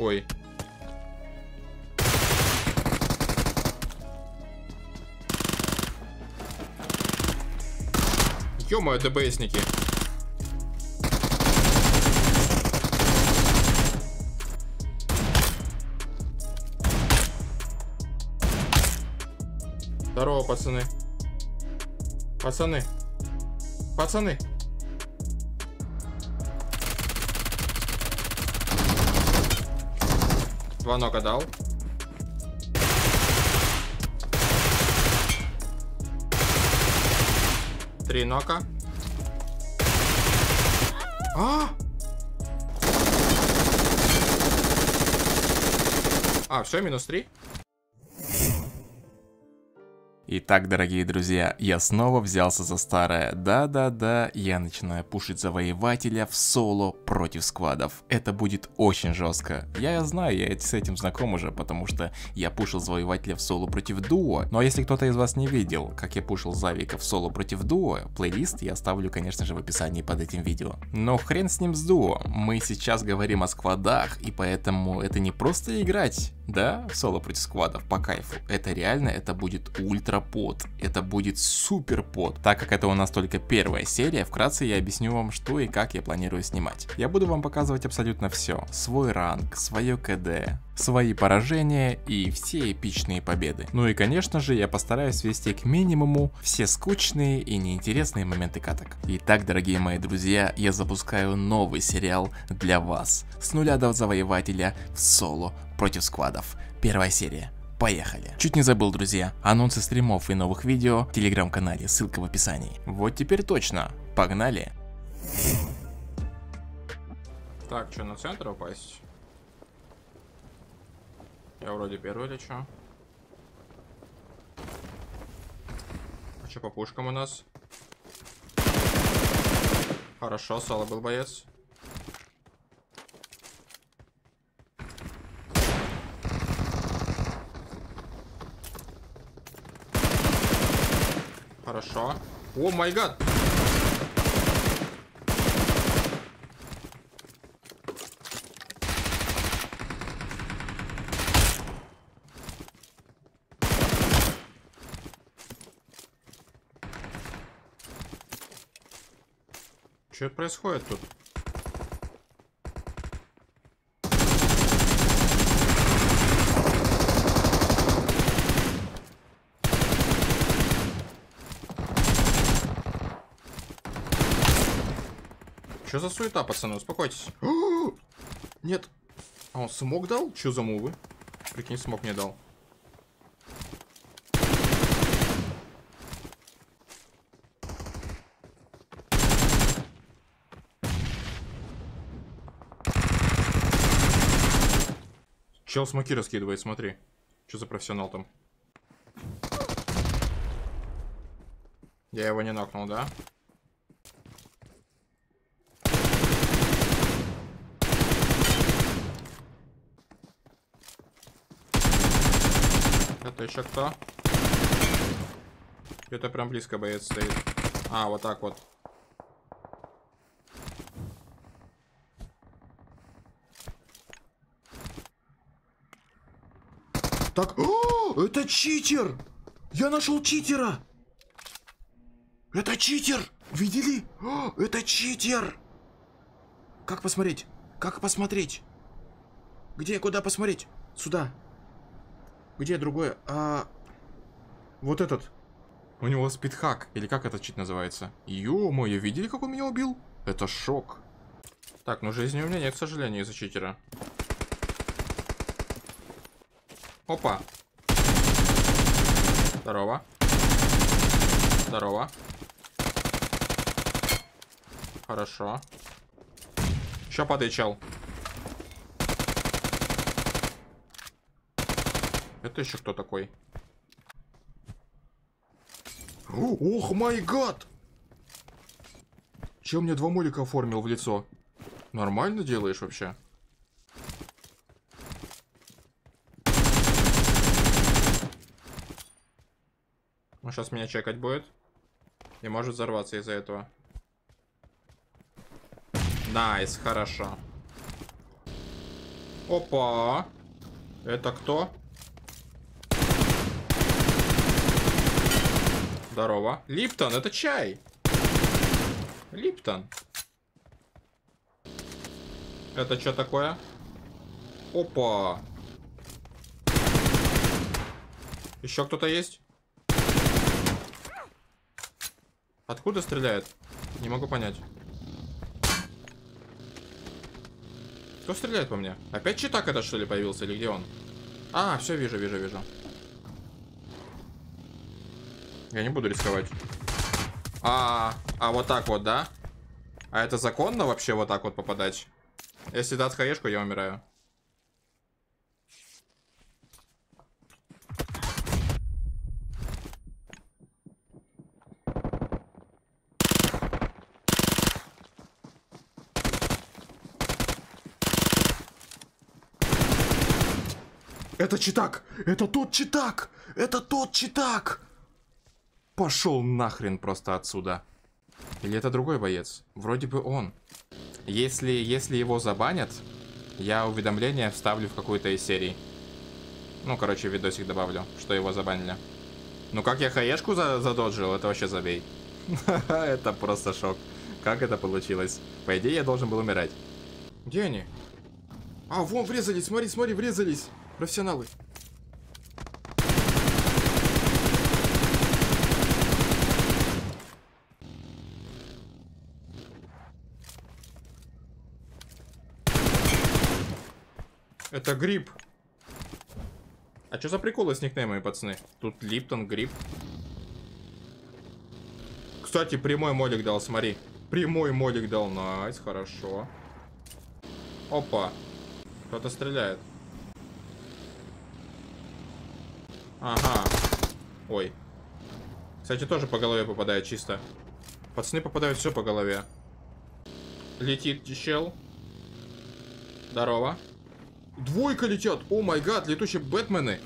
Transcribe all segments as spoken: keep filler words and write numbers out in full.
Ой. Ё-моё, ДБСники. Здорово, пацаны. Пацаны. Пацаны. Два нога дал. Три нока. А! А, все, минус три. Итак, дорогие друзья, я снова взялся за старое. Да-да-да, я начинаю пушить завоевателя в соло против сквадов. Это будет очень жестко. Я, я знаю, я с этим знаком уже, потому что я пушил завоевателя в соло против дуо. Но если кто-то из вас не видел, как я пушил Завика в соло против дуо, плейлист я оставлю, конечно же, в описании под этим видео. Но хрен с ним с дуо. Мы сейчас говорим о сквадах, и поэтому это не просто играть, да, в соло против сквадов по кайфу. Это реально, это будет ультра пот. Это будет супер пот. Так как это у нас только первая серия, вкратце я объясню вам, что и как я планирую снимать. Я буду вам показывать абсолютно все. Свой ранг, свое КД, свои поражения и все эпичные победы. Ну и конечно же я постараюсь свести к минимуму все скучные и неинтересные моменты каток. Итак, дорогие мои друзья, я запускаю новый сериал для вас. С нуля до завоевателя в соло против сквадов. Первая серия. Поехали. Чуть не забыл, друзья, анонсы стримов и новых видео в телеграм-канале, ссылка в описании. Вот теперь точно. Погнали. Так, что, на центр упасть? Я вроде первый лечу. А что по пушкам у нас? Хорошо, соло был боец. Хорошо. О май гад! Что происходит тут? Что за суета, пацаны? Успокойтесь. О, нет. А он смог дал? Что за мувы? Прикинь, смог мне дал. Чел смоки раскидывает, смотри. Что за профессионал там? Я его не нокнул, да? Это еще кто? Это прям близко боец стоит. А, вот так вот. Так, о, это читер! Я нашел читера! Это читер! Видели? О, это читер! Как посмотреть? Как посмотреть? Где, куда посмотреть? Сюда. Где другое? А... Вот этот. У него спидхак. Или как это чит называется? Ё-моё, видели, как он меня убил? Это шок. Так, ну жизни у меня нет, к сожалению, из-за читера. Опа. Здорово. Здорово. Хорошо. Ща падай, чел. Это еще кто такой? Ох, май гад! Чем мне два молика оформил в лицо? Нормально делаешь вообще? Ну, сейчас меня чекать будет. И может взорваться из-за этого. Найс, хорошо. Опа. Это кто? Здорово. Липтон, это чай. Липтон. Это что такое? Опа. Еще кто-то есть? Откуда стреляет? Не могу понять. Кто стреляет по мне? Опять читак это что ли появился или где он? А, все, вижу, вижу, вижу. Я не буду рисковать. А, а вот так вот, да? А это законно вообще вот так вот попадать? Если дать хаешку, я умираю. Это читак! Это тот читак! Это тот читак! Пошел нахрен просто отсюда. Или это другой боец? Вроде бы он. Если, если его забанят, я уведомление вставлю в какую-то из серий. Ну, короче, видосик добавлю, что его забанили. Ну, как я хаешку задоджил, это вообще забей. Это просто шок. Как это получилось? По идее, я должен был умирать. Где они? А, вон врезались, смотри, смотри, врезались. Профессионалы. Это Гриб. А что за приколы с никнеймами, пацаны? Тут Липтон, Гриб. Кстати, прямой молик дал, смотри. Прямой молик дал, найс, хорошо. Опа. Кто-то стреляет. Ага. Ой. Кстати, тоже по голове попадает чисто. Пацаны попадают все по голове. Летит чел. Здорово. Двойка летят. О май гад, летучие Бэтмены.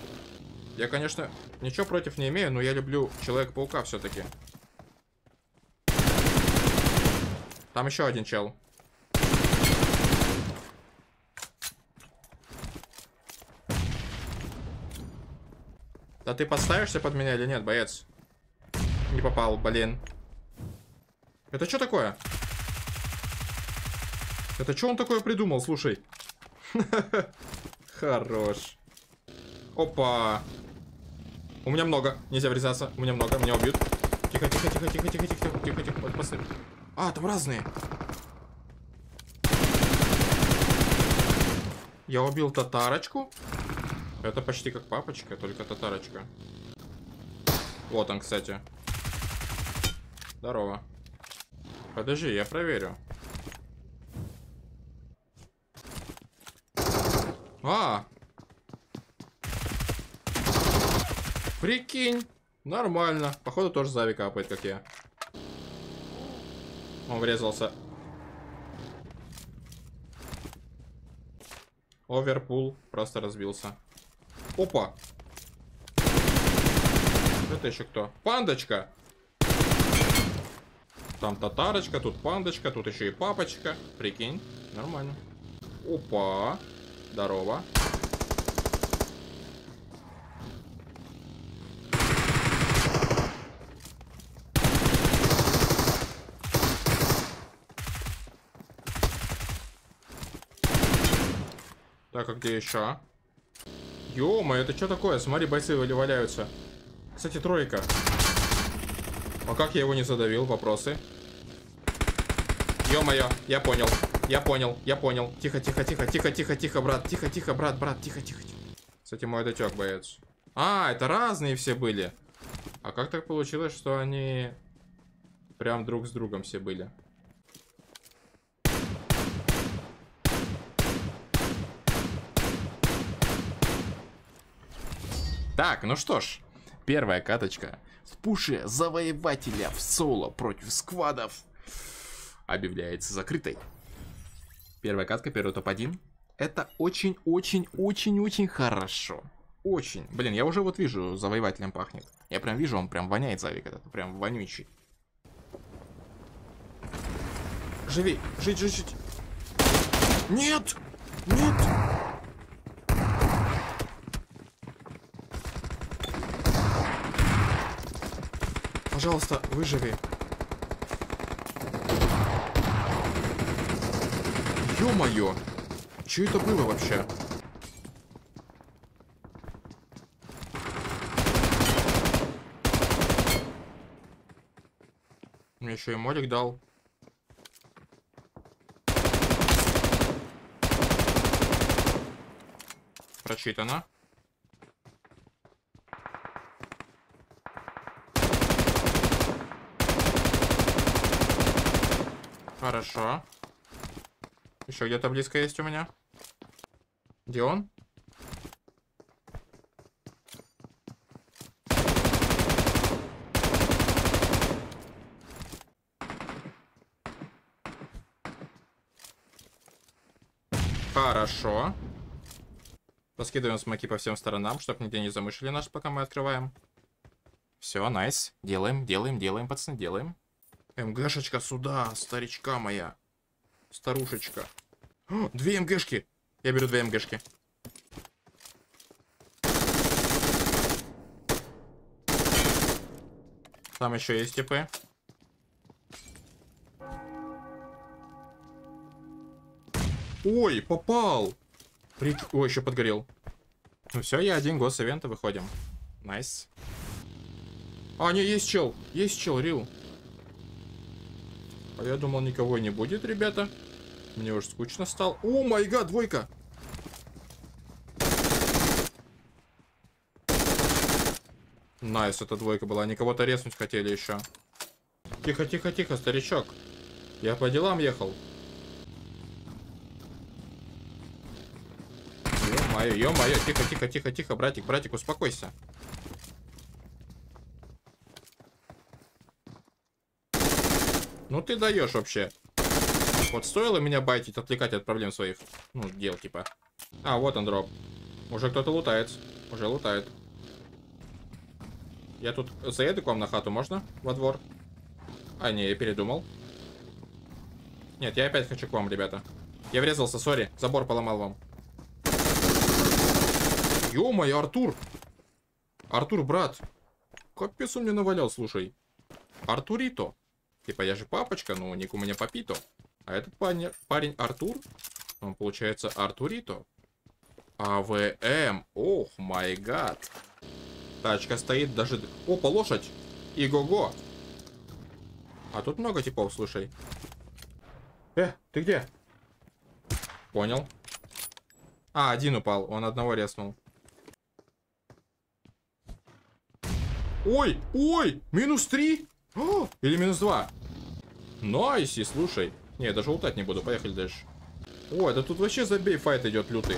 Я, конечно, ничего против не имею, но я люблю Человека-паука все-таки. Там еще один чел. Да ты подставишься под меня или нет, боец? Не попал, блин. Это что такое? Это что он такое придумал, слушай? Хорош. Опа. У меня много. Нельзя врезаться. У меня много. Меня убьют. Тихо, тихо, тихо, тихо, тихо, тихо, тихо, тихо. Вот, посып. А, там разные. Я убил татарочку. Это почти как папочка, только татарочка. Вот он, кстати. Здорово. Подожди, я проверю. А! Прикинь! Нормально. Походу тоже Зави капает, как я. Он врезался. Оверпул просто разбился. Опа! Это еще кто? Пандочка! Там татарочка, тут пандочка, тут еще и папочка. Прикинь, нормально. Опа! Здорово. Так, а где еще? Ё-моё, это что такое? Смотри, бойцы валяются. Кстати, тройка. А как я его не задавил? Вопросы. Ё-моё, я понял. Я понял, я понял. Тихо, тихо, тихо, тихо, тихо, тихо, брат. Тихо, тихо, брат, брат, тихо, тихо. Кстати, мой датёк, боец. А, это разные все были. А как так получилось, что они прям друг с другом все были? Так, ну что ж, первая каточка в пуше завоевателя в соло против сквадов объявляется закрытой. Первая катка, первый топ один. Это очень-очень-очень-очень хорошо. Очень. Блин, я уже вот вижу, завоевателем пахнет. Я прям вижу, он прям воняет, Завик этот, прям вонючий. Живи, жить, жить, жить. Нет! Нет! пожалуйста, выживи. Ё-моё! Чё это было вообще? Мне еще и молик дал. Прочитано. Хорошо. Еще где-то близко есть у меня. Где он? Хорошо. Раскидываем смоки по всем сторонам, чтобы нигде не замышили наш, пока мы открываем. Все, найс. Делаем, делаем, делаем, пацаны, делаем. МГшечка сюда, старичка моя. Старушечка. О, две МГшки. Я беру две МГшки. Там еще есть типы. Ой, попал. Прик... Ой, еще подгорел. Ну все, я один, гос ивента, выходим. Найс. А, не, есть чел. Есть чел, рил. А я думал, никого не будет, ребята. Мне уж скучно стало. О, май гад, двойка. Найс, эта двойка была. Они кого-то резнуть хотели еще. Тихо, тихо, тихо, старичок. Я по делам ехал. Ё-моё, ё-моё. Тихо, тихо, тихо, тихо, братик, братик, успокойся. Ну ты даешь вообще. Вот стоило меня байтить, отвлекать от проблем своих, ну, дел типа. А, вот он дроп. Уже кто-то лутает. Уже лутает. Я тут заеду к вам на хату, можно? Во двор. А, не, я передумал. Нет, я опять хочу к вам, ребята. Я врезался, сори. Забор поломал вам. Ё-моё, Артур. Артур, брат. Капец, он мне навалял, слушай. Артурито. Типа, я же папочка, но ник у меня Папито. А этот парень, парень Артур. Он получается Артурито. АВМ. Ох, май гад. Тачка стоит даже... Опа, лошадь. Иго-го. А тут много типов, слушай. Э, ты где? Понял. А, один упал. Он одного резнул. Ой, ой, минус три. О, или минус два. Найс, и слушай. Не, я даже лутать не буду, поехали дальше. Ой, да тут вообще забей, файт идет лютый.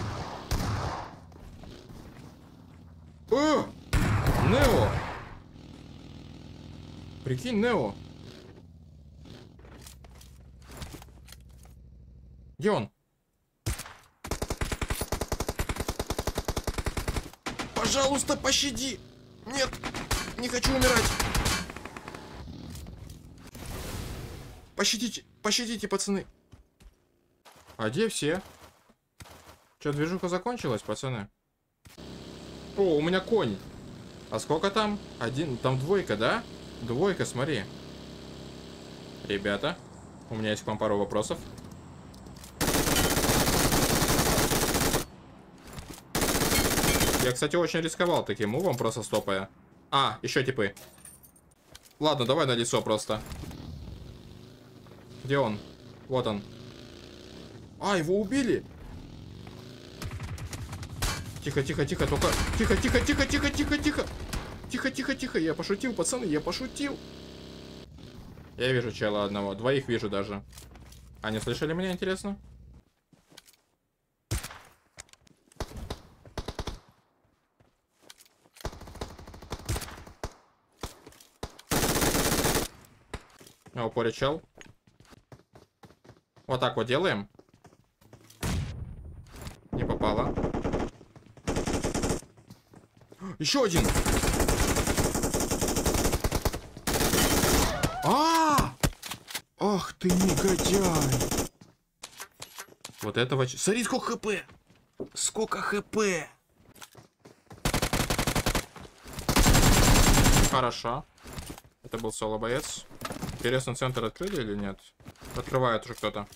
О! Нео! Прикинь, Нео. Где он? Пожалуйста, пощади! Нет, не хочу умирать. Пощадите, пощадите, пацаны. А где все? Че, движуха закончилась, пацаны? О, у меня конь. А сколько там? Один, там двойка, да? Двойка, смотри. Ребята, у меня есть к вам пару вопросов. Я, кстати, очень рисковал таким мувом, просто стопая. А, еще типы. Ладно, давай на лицо просто. Где он? Вот он. А, его убили. Тихо, тихо, тихо, только... Тихо, тихо, тихо, тихо, тихо, тихо. Тихо, тихо, тихо. Я пошутил, пацаны, я пошутил. Я вижу чела одного. Двоих вижу даже. Они слышали меня, интересно? О, упоря чел. Вот так вот делаем. Не попало. Еще один. А! Ах ты негодяй! Вот этого. Смотри, сколько хп! Сколько хп! Хорошо. Это был соло-боец. Интересно, центр открыли или нет? Открывает уже кто-то.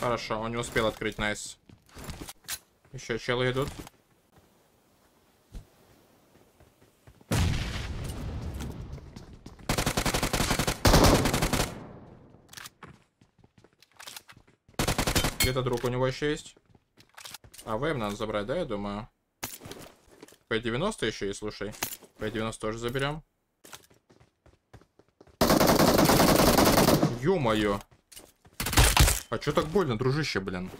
Хорошо, он не успел открыть, найс. Еще челы идут. Где-то друг у него еще есть. А АВМ надо забрать, да, я думаю. пэ девяносто еще есть, слушай. пэ девяносто тоже заберем. Ё-моё. А чё так больно, дружище, блин?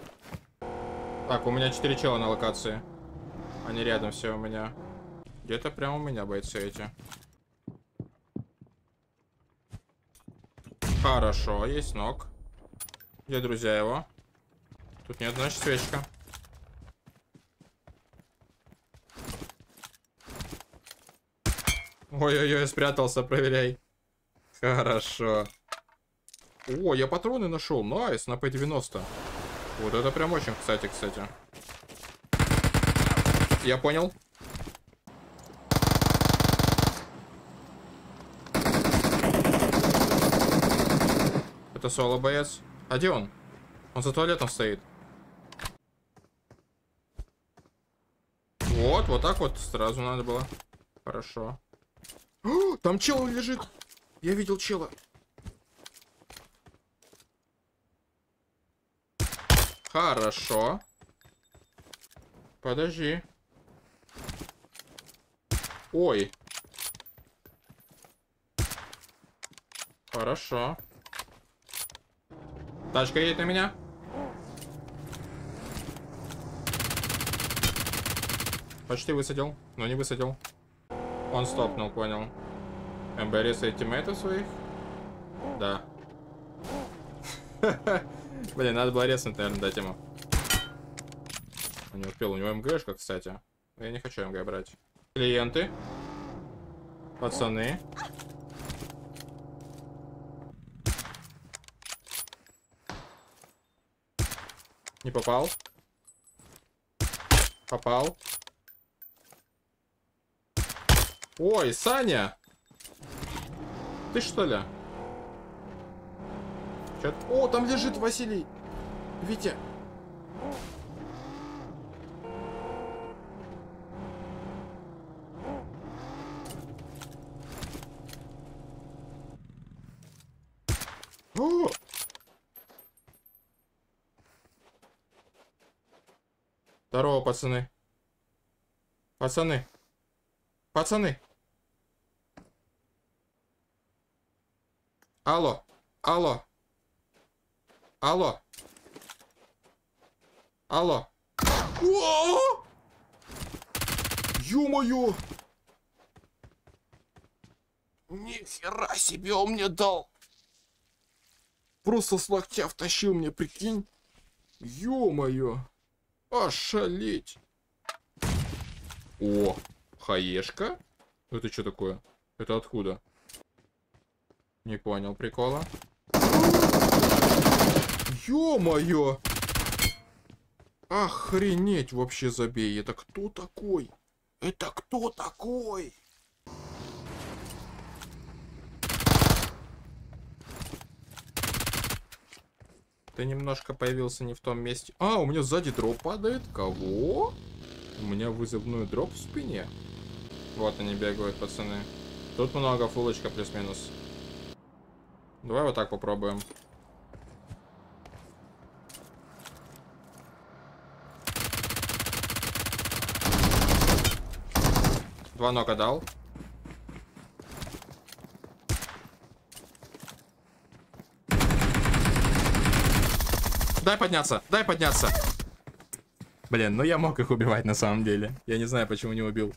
Так, у меня четыре чела на локации. Они рядом все у меня. Где-то прямо у меня бойцы эти. Хорошо, есть ног. Где друзья его? Тут нет, значит, свечка. Ой-ой-ой, спрятался, проверяй. Хорошо. О, я патроны нашел. Найс, на пэ девяносто. Вот это прям очень, кстати, кстати. Я понял. Это соло-боец. А где он? Он за туалетом стоит. Вот, вот так вот сразу надо было. Хорошо. О, там чел лежит. Я видел чела. Хорошо. Подожди. Ой. Хорошо. Тачка едет на меня. Почти высадил, но не высадил. Он стопнул, понял. МБРС и тиммейтов своих? Да. Блин, надо было резнуть, наверное, дать ему. Он не успел, у него МГшка, кстати. Я не хочу МГ брать. Клиенты. Пацаны. Не попал. Попал. Ой, Саня! Ты что ли? О, там лежит Василий. Витя. О! Здорово, пацаны. Пацаны. Пацаны. Алло. Алло. Алло. Алло. Ё-моё. Нихера себе он мне дал. Просто с локтя втащил мне, прикинь. Ё-моё. Ошалеть. О, хаешка? Это что такое? Это откуда? Не понял прикола. Ё-моё! Охренеть вообще забей! Это кто такой? Это кто такой? Ты немножко появился не в том месте. А, у меня сзади дроп падает. Кого? У меня вызывной дроп в спине. Вот они бегают, пацаны. Тут много, фулочка плюс-минус. Давай вот так попробуем. Два нога дал. Дай подняться, дай подняться. Блин, ну я мог их убивать на самом деле. Я не знаю, почему не убил.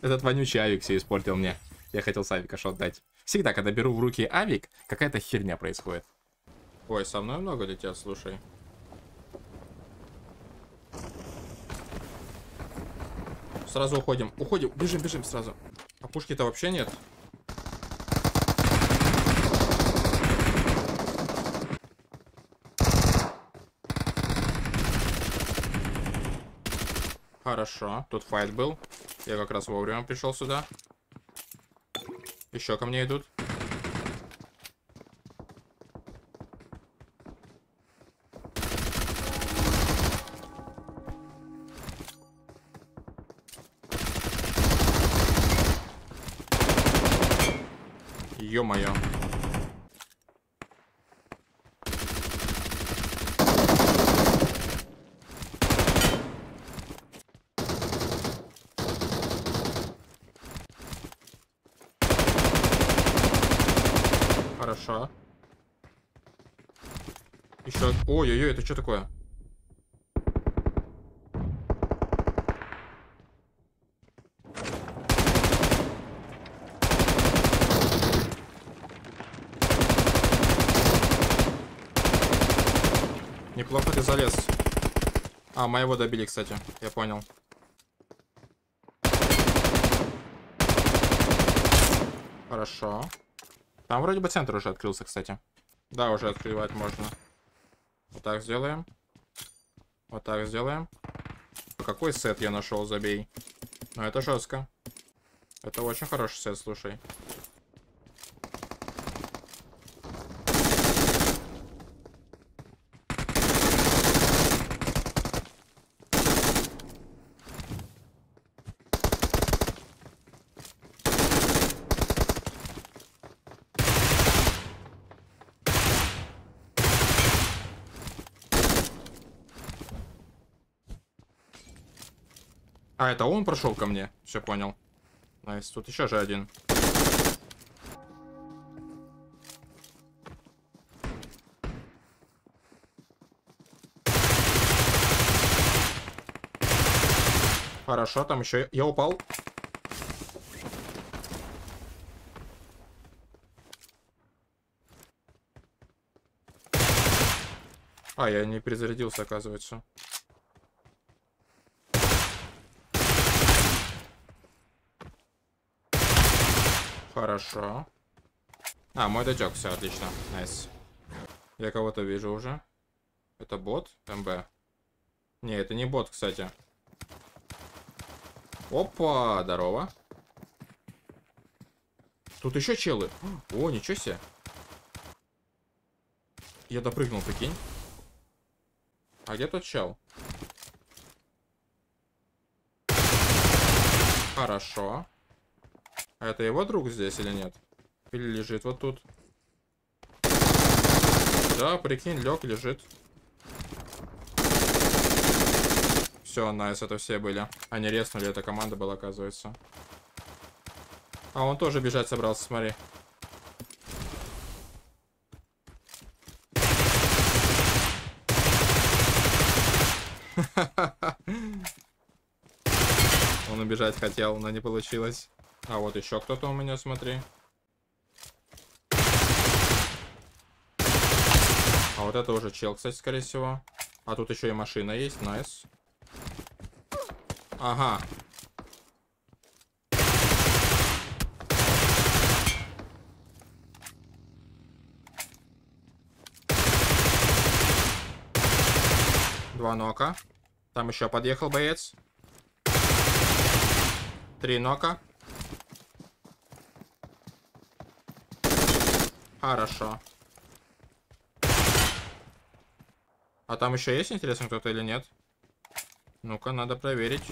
Этот вонючий авик все испортил мне. Я хотел с авика шот дать. Всегда, когда беру в руки авик, какая-то херня происходит. Ой, со мной много летят, слушай. Сразу уходим. Уходим. Бежим, бежим сразу. А пушки-то вообще нет. Хорошо. Тут файт был. Я как раз вовремя пришел сюда. Еще ко мне идут. Ё-моё. Хорошо. Еще... Ой-ой-ой, это что такое? Неплохо ты залез. А, моего добили, кстати. Я понял. Хорошо. Там вроде бы центр уже открылся, кстати. Да, уже открывать можно. Вот так сделаем. Вот так сделаем. Какой сет я нашел, забей. Но это жестко. Это очень хороший сет, слушай. А, это он прошел ко мне. Все понял. Найс. Тут еще же один. Хорошо, там еще... Я упал. А, я не перезарядился, оказывается. Хорошо. А, мой датёк, все, отлично. Найс. Я кого-то вижу уже. Это бот? МБ. Не, это не бот, кстати. Опа, здорово. Тут еще челы. О, ничего себе. Я допрыгнул, прикинь. А где тот чел? Хорошо. А это его друг здесь или нет? Или лежит вот тут? Да, прикинь, лег, лежит. Все, найс, это все были. Они резнули, эта команда была, оказывается. А он тоже бежать собрался, смотри. Он убежать хотел, но не получилось. А вот еще кто-то у меня, смотри. А вот это уже чел, кстати, скорее всего. А тут еще и машина есть, найс. Ага. Два нока. Там еще подъехал боец. Три нока. Хорошо. А там еще есть, интересно, кто-то или нет? Ну-ка, надо проверить.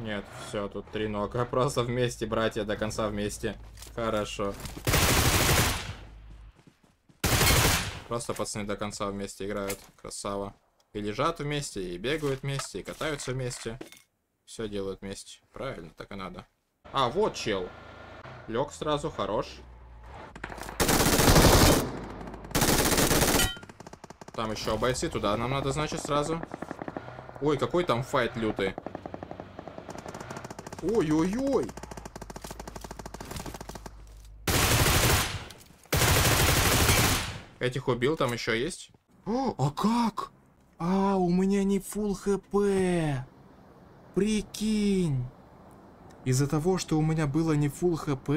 Нет, все, тут три нога. Просто вместе, братья, до конца вместе. Хорошо. Просто пацаны до конца вместе играют. Красава. И лежат вместе, и бегают вместе, и катаются вместе. Все делают вместе. Правильно, так и надо. А, вот чел. Лег сразу, хорош. Там еще бойцы, туда нам надо, значит, сразу. Ой, какой там файт лютый. Ой-ой-ой. Этих убил, там еще есть. О, а как? А, у меня не фулл хп. Прикинь. Из-за того, что у меня было не фулл хп,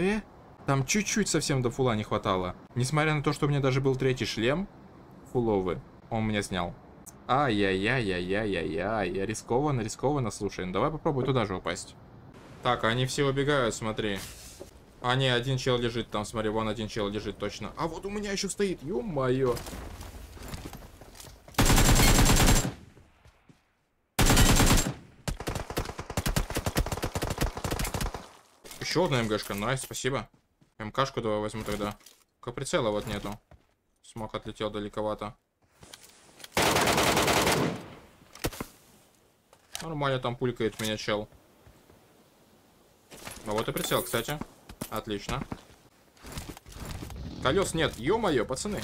там чуть-чуть совсем до фула не хватало. Несмотря на то, что у меня даже был третий шлем, фуловый, он меня снял. Ай-яй-яй-яй-яй-яй-яй. Рискованно, рискованно, слушай. Ну давай попробуй туда же упасть. Так, они все убегают, смотри. А, не, один чел лежит там, смотри, вон один чел лежит, точно. А вот у меня еще стоит, ё-моё. Еще одна МГшка, найс, спасибо. МКшку давай возьму тогда. Только прицела вот нету. Смог отлетел далековато. Нормально там пулькает меня чел. А вот и прицел, кстати. Отлично. Колес нет. Ё-моё, пацаны.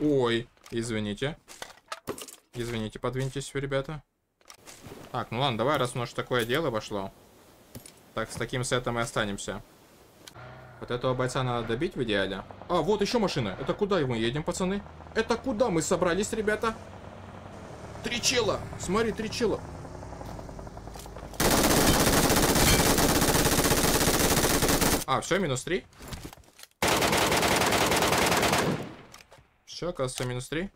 Ой, извините. Извините, подвиньтесь, ребята. Так, ну ладно, давай, раз у нас такое дело пошло. Так, с таким сетом и останемся. Вот этого бойца надо добить в идеале. А, вот еще машина. Это куда мы едем, пацаны? Это куда мы собрались, ребята? Три чела. Смотри, три чела. А, все, минус три. Все, оказывается, минус три.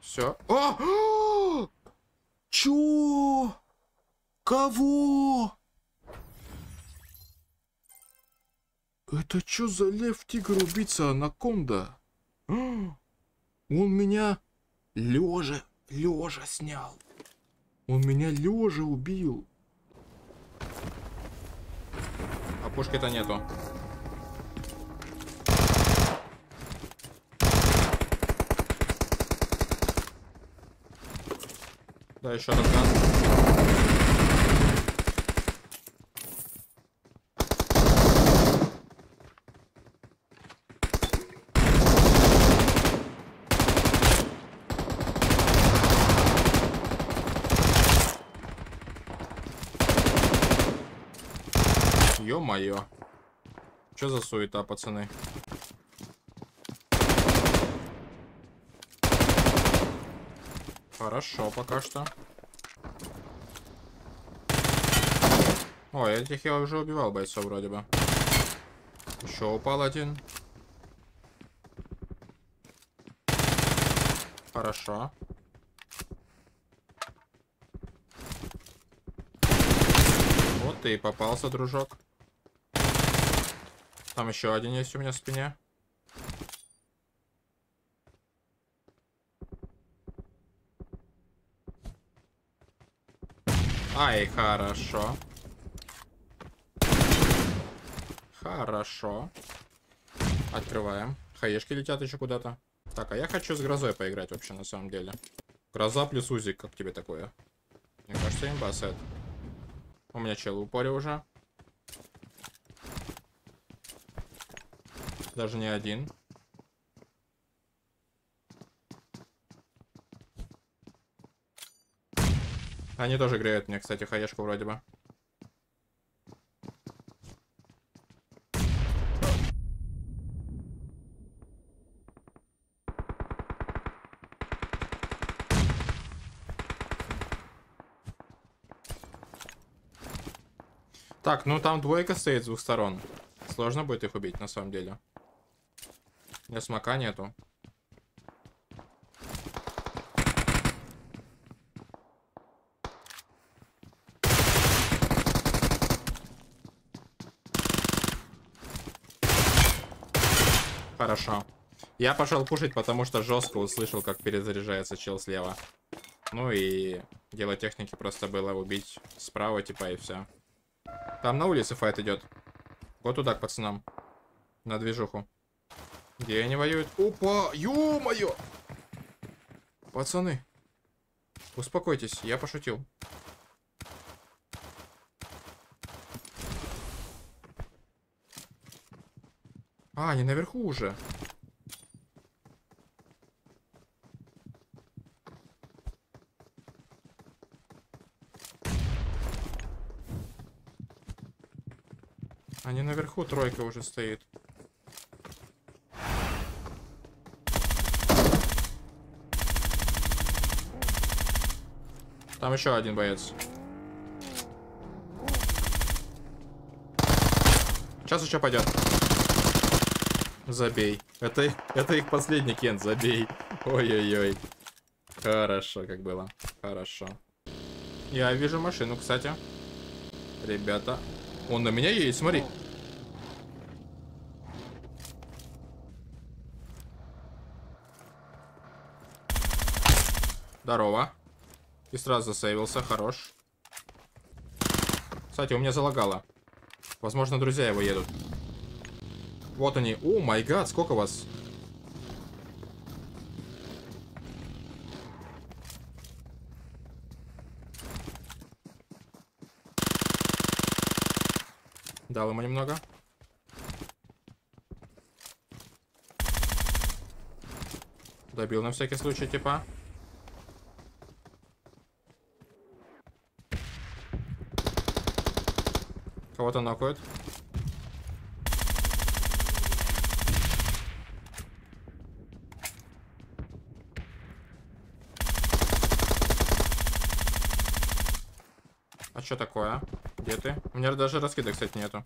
Все. А! А! Чё? Кого? Это чё за лев, тигр, убийца, анаконда? А! Он меня лежа, лежа снял. Он меня лежа убил. А пушки-то нету. Да, еще раз. Ё-моё. Чё за суета, пацаны? Хорошо, пока что. Ой, этих я уже убивал бойцов вроде бы. Еще упал один. Хорошо. Вот ты и попался, дружок. Там еще один есть у меня в спине. Ай, хорошо. Хорошо. Открываем. Хаешки летят еще куда-то. Так, а я хочу с грозой поиграть вообще на самом деле. Гроза плюс узик, как тебе такое? Мне кажется, имба сет. У меня чел в упоре уже. Даже не один. Они тоже греют мне, кстати, хаешку вроде бы. Так, ну там двойка стоит с двух сторон. Сложно будет их убить, на самом деле. У меня смока нету. Хорошо. Я пошел пушить, потому что жестко услышал, как перезаряжается чел слева. Ну и дело техники просто было убить справа типа и все. Там на улице файт идет. Вот туда к пацанам. На движуху. Где они воюют? Опа! Ё-моё! Пацаны. Успокойтесь, я пошутил. А, они наверху уже. Они наверху, тройка уже стоит. Там еще один боец. Сейчас еще пойдет. Забей. Это, это их последний кент, забей. Ой-ой-ой. Хорошо, как было. Хорошо. Я вижу машину, кстати. Ребята. Он на меня едет, смотри. Здорово. И сразу засейвился, хорош. Кстати, у меня залагало. Возможно, друзья его едут. Вот они. О, май гад, сколько вас? Дал ему немного. Добил на всякий случай, типа. Кого-то нокает. А что такое? Где ты? У меня даже раскидок, кстати, нету.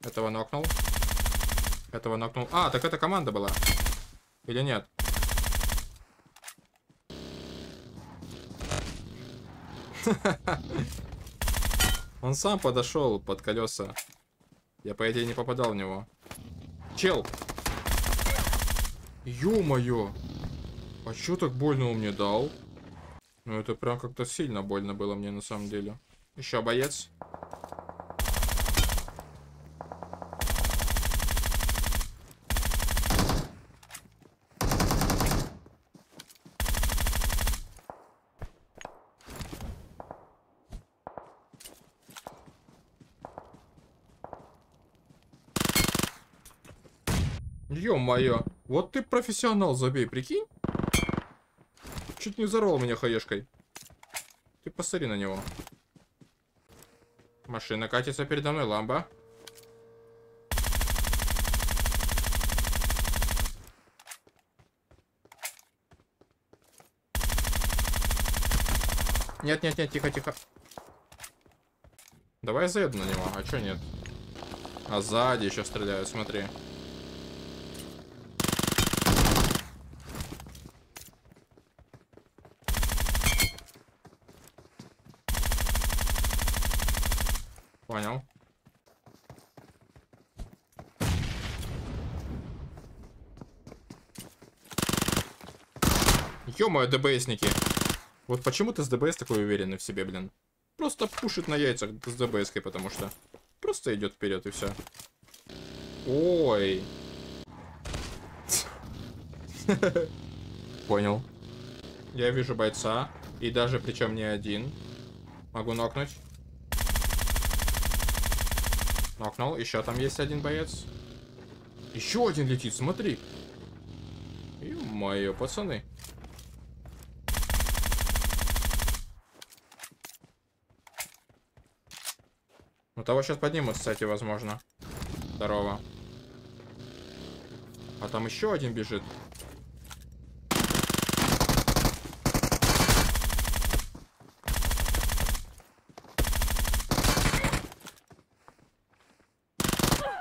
Этого нокнул. Этого нокнул. А, так это команда была. Или нет? Он сам подошел под колеса. Я, по идее, не попадал в него. Чел! Ё-моё! А чё так больно он мне дал? Ну это прям как-то сильно больно было мне на самом деле. Еще боец. Ё-моё, вот ты профессионал, забей, прикинь. Чуть не взорвал меня хаешкой. Ты посмотри на него. Машина катится передо мной, ламба. Нет-нет-нет, тихо-тихо. Давай я заеду на него, а чё нет? А сзади еще стреляют, смотри. Понял. Ё-моё, ДБСники. Вот почему ты с ДБС такой уверенный в себе, блин? Просто пушит на яйцах с ДБСкой, потому что просто идет вперед и все. Ой. Понял. Я вижу бойца. И даже причем не один. Могу нокнуть. Нокнул. Еще там есть один боец. Еще один летит, смотри. Ё-моё, пацаны. Ну того сейчас поднимут, кстати, возможно. Здорово. А там еще один бежит.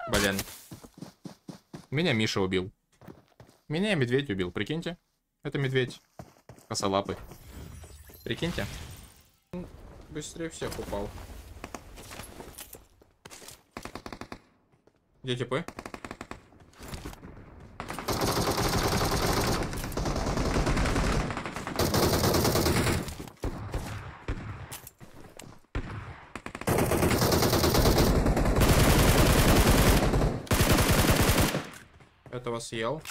Блин. Меня Миша убил. Меня медведь убил, прикиньте. Это медведь. Косолапый. Прикиньте. Быстрее всех упал. Где типы? Этого съел.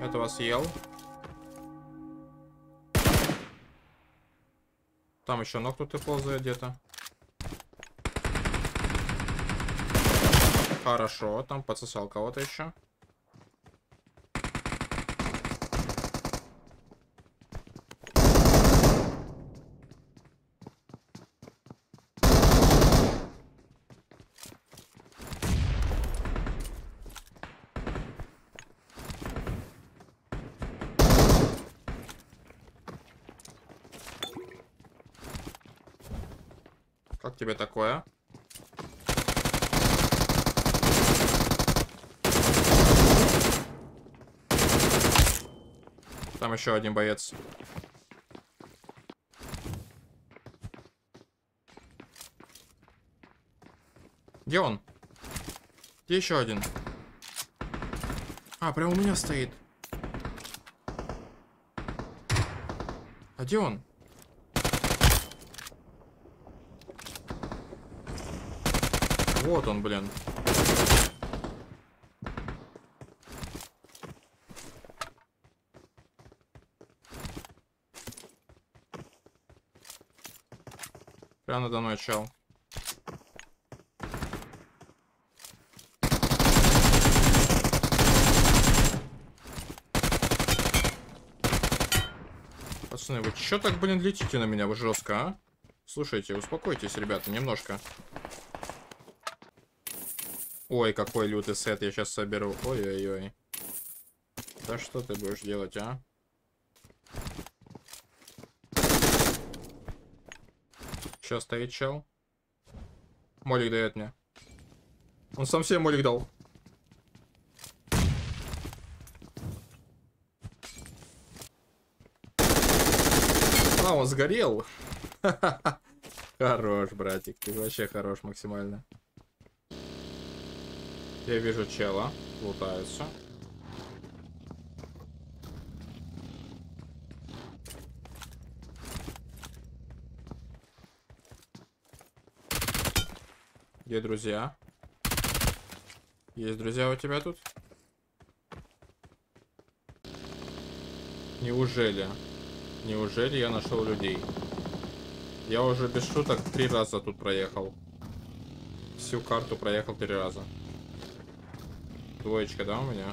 Этого съел. Там еще ног кто-то ползает где-то. Хорошо, там подсосал кого-то еще. Как тебе такое? Там еще один боец. Где он? Где еще один? А, прям у меня стоит. А где он? Вот он, блин. Прямо надо мной чел. Пацаны, вы чё так, блин, летите на меня вы жестко, а? Слушайте, успокойтесь, ребята, немножко. Ой, какой лютый сет я сейчас соберу. Ой-ой-ой. Да что ты будешь делать, а? Чё, стоит чел? Молик дает мне. Он сам себе молик дал. А, он сгорел. Хорош, братик. Ты вообще хорош максимально. Я вижу чела, лутаются. Где друзья? Есть друзья у тебя тут? Неужели? Неужели я нашел людей? Я уже без шуток три раза тут проехал. Всю карту проехал три раза. Двоечка, да, у меня?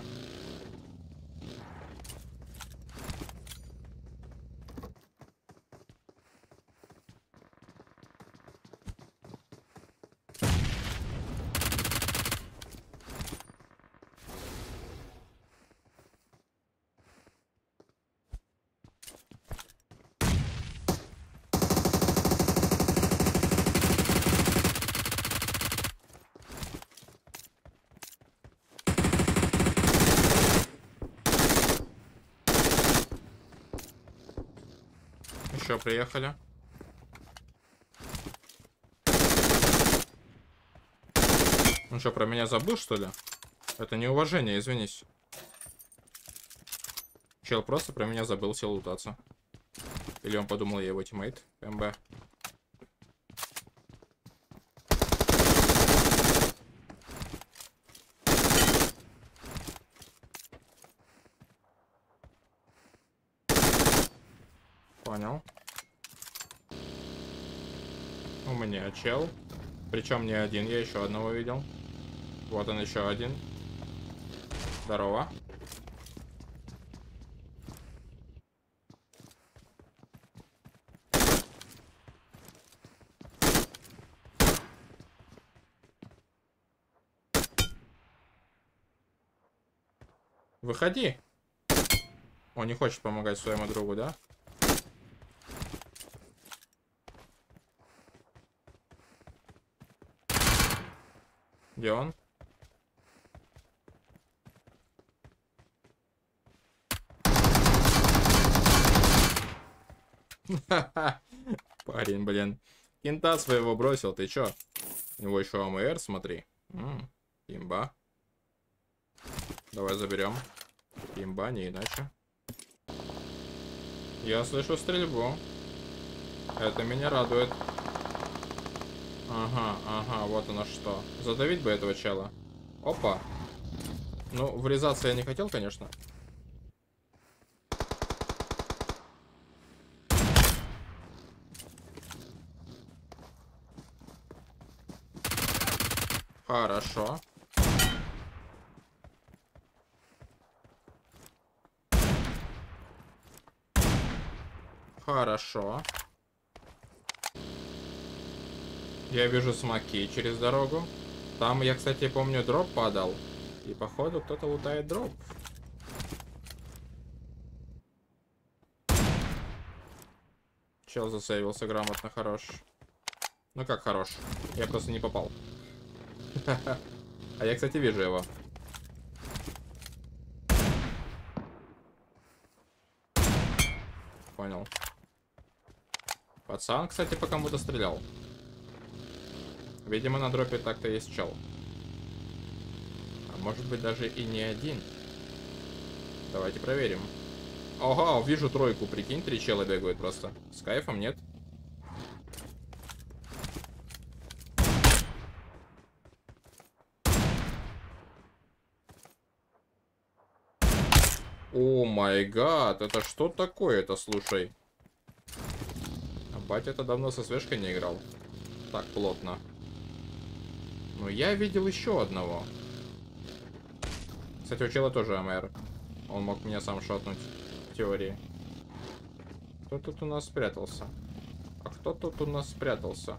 Приехали. Ну что, про меня забыл, что ли? Это неуважение, извинись. Чел просто про меня забыл, сел лутаться. Или он подумал, я его тиммейт. МБ. Понял. У меня чел, причем не один, я еще одного видел. Вот он еще один. Здорово. Выходи. Он не хочет помогать своему другу, да? Где он? Парень, блин. Кента своего бросил, ты чё? У него еще АМР, смотри. М-м, имба. Давай заберем. Имба, не иначе. Я слышу стрельбу. Это меня радует. Ага, ага, вот оно что. Задавить бы этого чела. Опа. Ну, врезаться я не хотел, конечно. Хорошо. Хорошо. Я вижу смоки через дорогу. Там я, кстати, помню, дроп падал. И, походу, кто-то лутает дроп. Чел засейвился грамотно, хорош. Ну как хорош. Я просто не попал. А я, кстати, вижу его. Понял. Пацан, кстати, по кому-то стрелял. Видимо, на дропе так-то есть чел. А может быть, даже и не один. Давайте проверим. Ага, вижу тройку, прикинь, три чела бегают просто. С кайфом, нет? О май гад, это что такое-то, слушай? А батя-то давно со свежкой не играл. Так плотно. Но я видел еще одного. Кстати, у чела тоже АМР. Он мог меня сам шотнуть. В теории. Кто тут у нас спрятался? А кто тут у нас спрятался?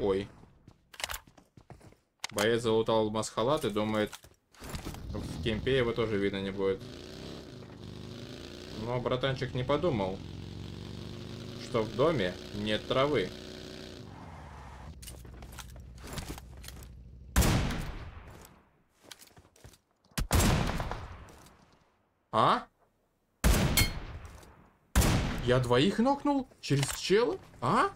Ой. Боец залутал масхалат и думает, в кемпе его тоже видно не будет. Но братанчик не подумал, что в доме нет травы. А? Я двоих нокнул? Через чела? А?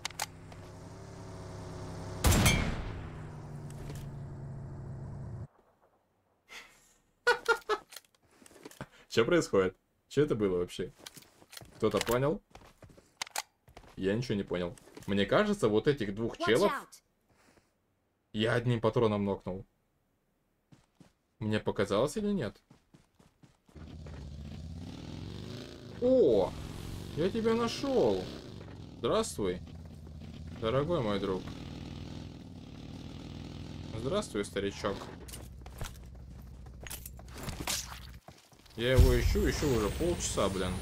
Что происходит? Что это было вообще? Кто-то понял? Я ничего не понял. Мне кажется, вот этих двух челов я одним патроном нокнул. Мне показалось или нет? О! Я тебя нашел! Здравствуй, дорогой мой друг. Здравствуй, старичок. Я его ищу, ищу уже полчаса, блин.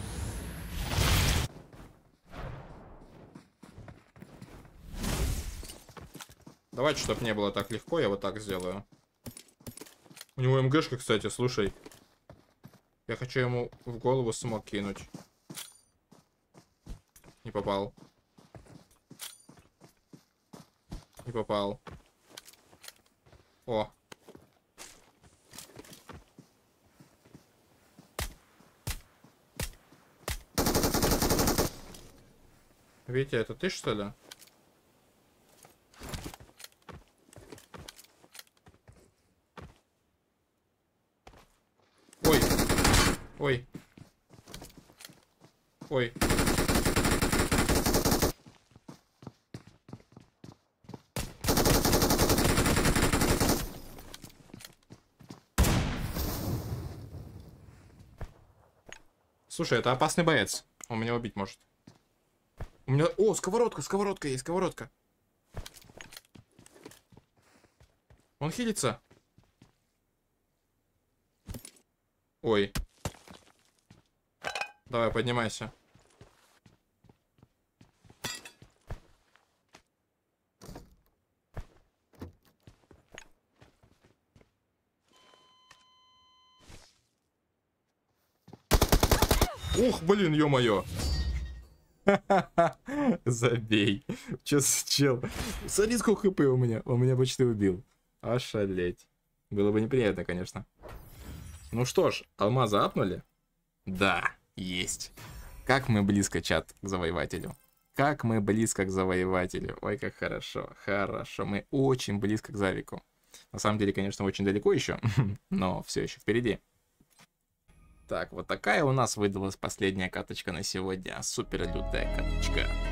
Давайте, чтобы не было так легко, я вот так сделаю. У него МГшка, кстати, слушай. Я хочу ему в голову смог кинуть. Не попал. Не попал. О. Витя, это ты, что ли? Ой. Ой. Ой. Слушай, это опасный боец. Он меня убить может. У меня... О, сковородка, сковородка есть, сковородка. Он хилится. Ой. Давай, поднимайся. Ух, блин, ё-моё. Забей. Че с чел? Смотри, сколько хп у меня. Он меня почти убил. Ошалеть. Было бы неприятно, конечно. Ну что ж, алмазы апнули? Да, есть. Как мы близко, чат, к завоевателю. Как мы близко к завоевателю. Ой, как хорошо. Хорошо. Мы очень близко к Завику. На самом деле, конечно, очень далеко еще. Но все еще впереди. Так, вот такая у нас выдалась последняя каточка на сегодня. Супер лютая каточка.